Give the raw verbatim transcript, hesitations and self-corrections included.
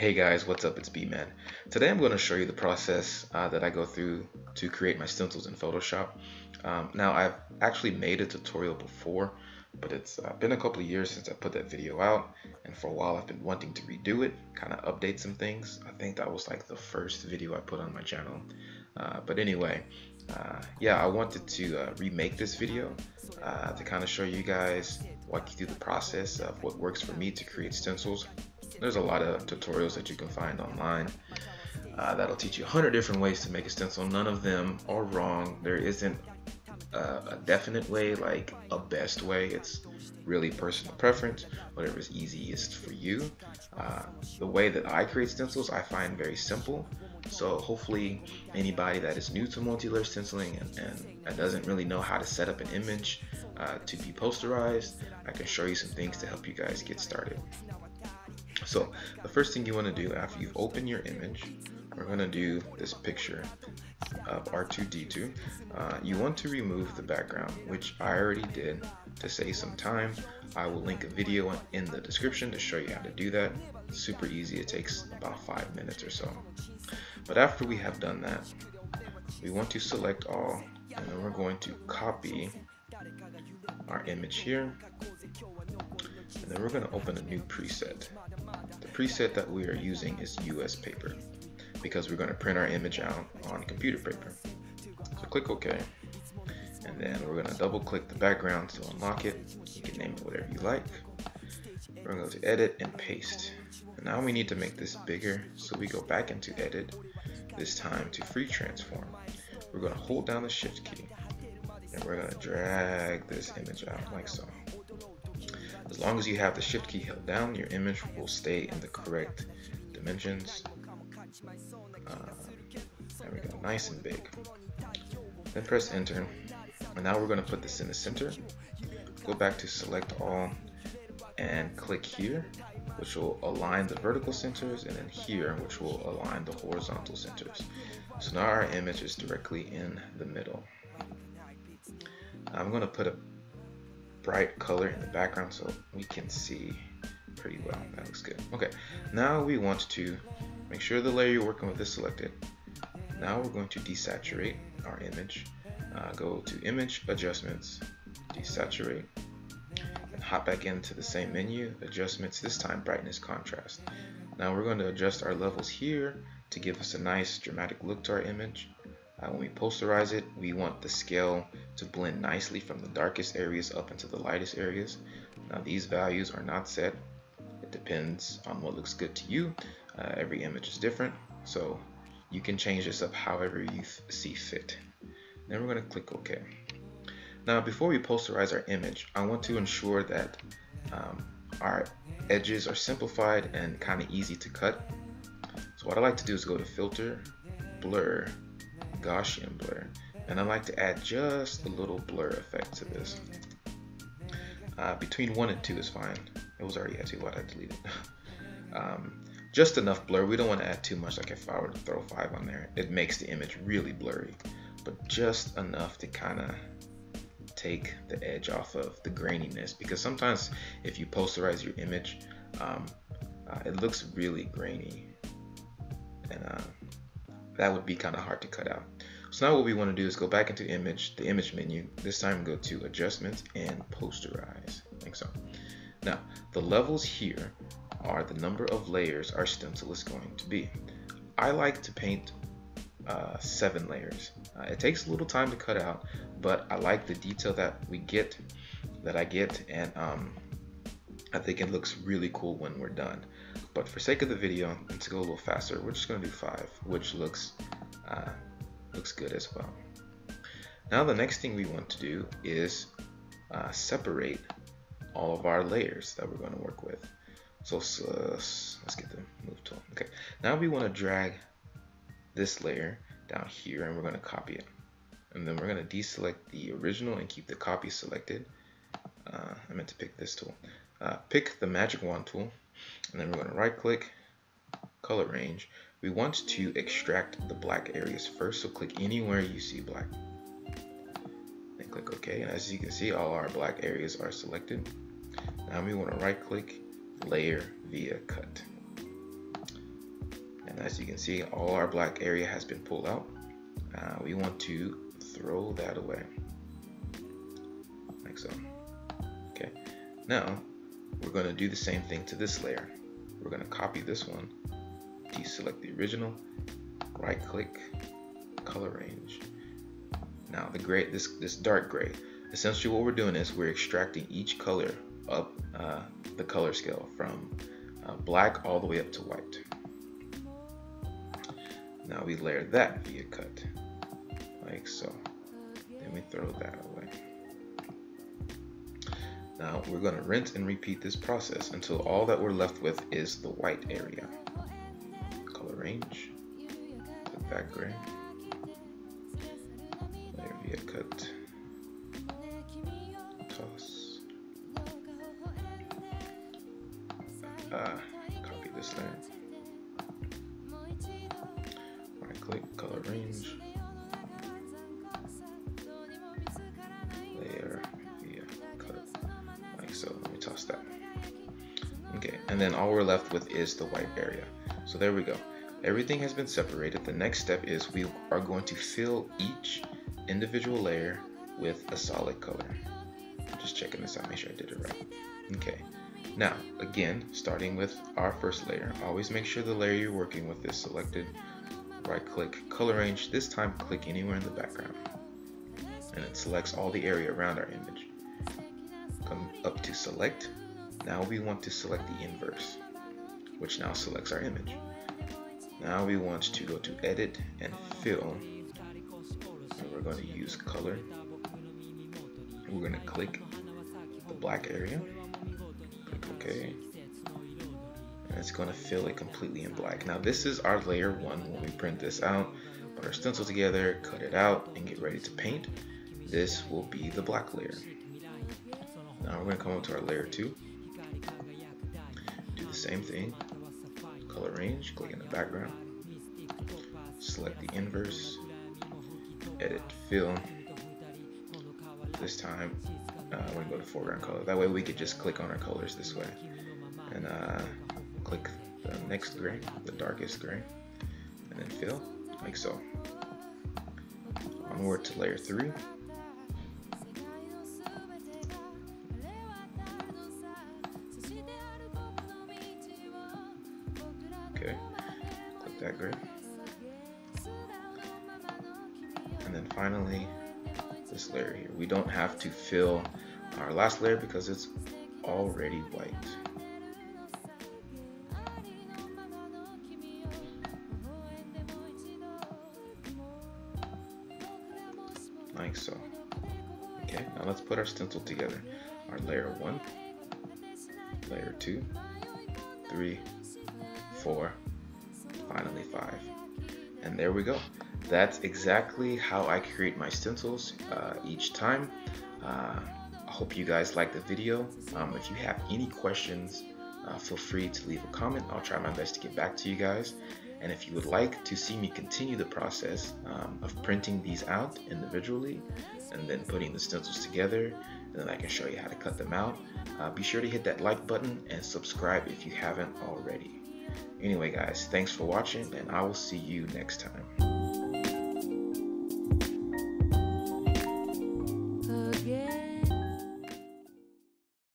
Hey guys, what's up? It's B-Man. Today I'm going to show you the process uh, that I go through to create my stencils in Photoshop. Um, now I've actually made a tutorial before, but it's uh, been a couple of years since I put that video out, and for a while I've been wanting to redo it, kind of update some things. I think that was like the first video I put on my channel. Uh, but anyway, uh, yeah, I wanted to uh, remake this video uh, to kind of show you guys, walk you through the process of what works for me to create stencils. There's a lot of tutorials that you can find online uh, that'll teach you a hundred different ways to make a stencil. None of them are wrong. There isn't a, a definite way, like a best way. It's really personal preference, whatever is easiest for you. Uh, the way that I create stencils, I find very simple. So hopefully anybody that is new to multi-layer stenciling and, and, and doesn't really know how to set up an image uh, to be posterized, I can show you some things to help you guys get started. So the first thing you want to do after you've opened your image, we're going to do this picture of R two D two. Uh, you want to remove the background, which I already did to save some time. I will link a video in the description to show you how to do that. It's super easy. It takes about five minutes or so. But after we have done that, we want to select all, and then we're going to copy our image here. And then we're going to open a new preset. The preset that we are using is U S paper because we're going to print our image out on computer paper. So click OK, and then we're going to double click the background to unlock it. You can name it whatever you like. We're going to go to edit and paste. And now we need to make this bigger, so we go back into edit, this time to free transform. We're going to hold down the shift key and we're going to drag this image out like so. As long as you have the shift key held down, your image will stay in the correct dimensions. Uh, there we go, nice and big. Then press enter. And now we're going to put this in the center. Go back to select all and click here, which will align the vertical centers, and then here, which will align the horizontal centers. So now our image is directly in the middle. I'm going to put a bright color in the background so we can see pretty well. That looks good. Okay, now we want to make sure the layer you're working with is selected. Now we're going to desaturate our image. Uh, go to image, adjustments, desaturate, and hop back into the same menu, adjustments, this time brightness, contrast. Now we're going to adjust our levels here to give us a nice dramatic look to our image. Uh, when we posterize it, we want the scale to blend nicely from the darkest areas up into the lightest areas. Now these values are not set. It depends on what looks good to you. Uh, every image is different, so you can change this up however you see fit. Then we're going to click OK. Now before we posterize our image, I want to ensure that um, our edges are simplified and kind of easy to cut. So what I like to do is go to filter, blur, Gaussian blur, and I like to add just a little blur effect to this. Uh, between one and two is fine. It was already at two, why did I delete it? um, just enough blur. We don't want to add too much. Like if I were to throw five on there, it makes the image really blurry, but just enough to kind of take the edge off of the graininess, because sometimes if you posterize your image, um, uh, it looks really grainy, and uh, that would be kind of hard to cut out. So now what we want to do is go back into image, the image menu, this time go to adjustments and posterize, like so. Now the levels here are the number of layers our stencil is going to be. I like to paint uh, seven layers. Uh, it takes a little time to cut out, but I like the detail that we get, that I get, and um, I think it looks really cool when we're done. But for sake of the video, and to go a little faster, we're just going to do five, which looks uh, looks good as well. Now the next thing we want to do is uh, separate all of our layers that we're going to work with. So uh, let's get the move tool. Okay, now we want to drag this layer down here, and we're going to copy it, and then we're going to deselect the original and keep the copy selected. Uh, I meant to pick this tool. Uh, pick the magic wand tool. And then we're going to right click, color range. We want to extract the black areas first, so click anywhere you see black. Then click OK, and as you can see, all our black areas are selected. Now we want to right click, layer via cut. As you can see, all our black area has been pulled out. Uh, we want to throw that away, like so. Okay, now we're going to do the same thing to this layer. We're going to copy this one, deselect the original, right click, color range. Now the gray, this this dark gray, essentially what we're doing is we're extracting each color up uh, the color scale from uh, black all the way up to white. Now we layer that via cut, like so. Then we throw that away. Now we're going to rinse and repeat this process until all that we're left with is the white area. Color range, put that gray, layer via cut, toss, uh, copy this layer. Click color range, layer via cut, like so. Let me toss that. Okay, and then all we're left with is the white area. So there we go. Everything has been separated. The next step is we are going to fill each individual layer with a solid color. Just checking this out, make sure I did it right. Okay. Now, again, starting with our first layer, always make sure the layer you're working with is selected. Right click, color range, this time click anywhere in the background, and it selects all the area around our image. Come up to select. Now we want to select the inverse, which now selects our image. Now we want to go to edit and fill, and we're going to use color. We're going to click the black area, click OK. And it's going to fill it completely in black. Now this is our layer one. When we print this out, put our stencil together, cut it out, and get ready to paint, this will be the black layer. Now we're going to come up to our layer two, do the same thing, color range, click in the background, select the inverse, edit, fill. This time uh, we're going to go to foreground color, that way we could just click on our colors this way, and uh, click the next gray, the darkest gray, and then fill, like so. Onward to layer three. Okay, click that gray. And then finally, this layer here. We don't have to fill our last layer because it's already white. Like so. Okay, now let's put our stencil together. Our layer one, layer two, three, four, finally five. And there we go. That's exactly how I create my stencils uh, each time. Uh, I hope you guys liked the video. Um, if you have any questions, uh, feel free to leave a comment. I'll try my best to get back to you guys. And if you would like to see me continue the process um, of printing these out individually and then putting the stencils together, and then I can show you how to cut them out, uh, be sure to hit that like button and subscribe if you haven't already. Anyway guys, thanks for watching, and I will see you next time.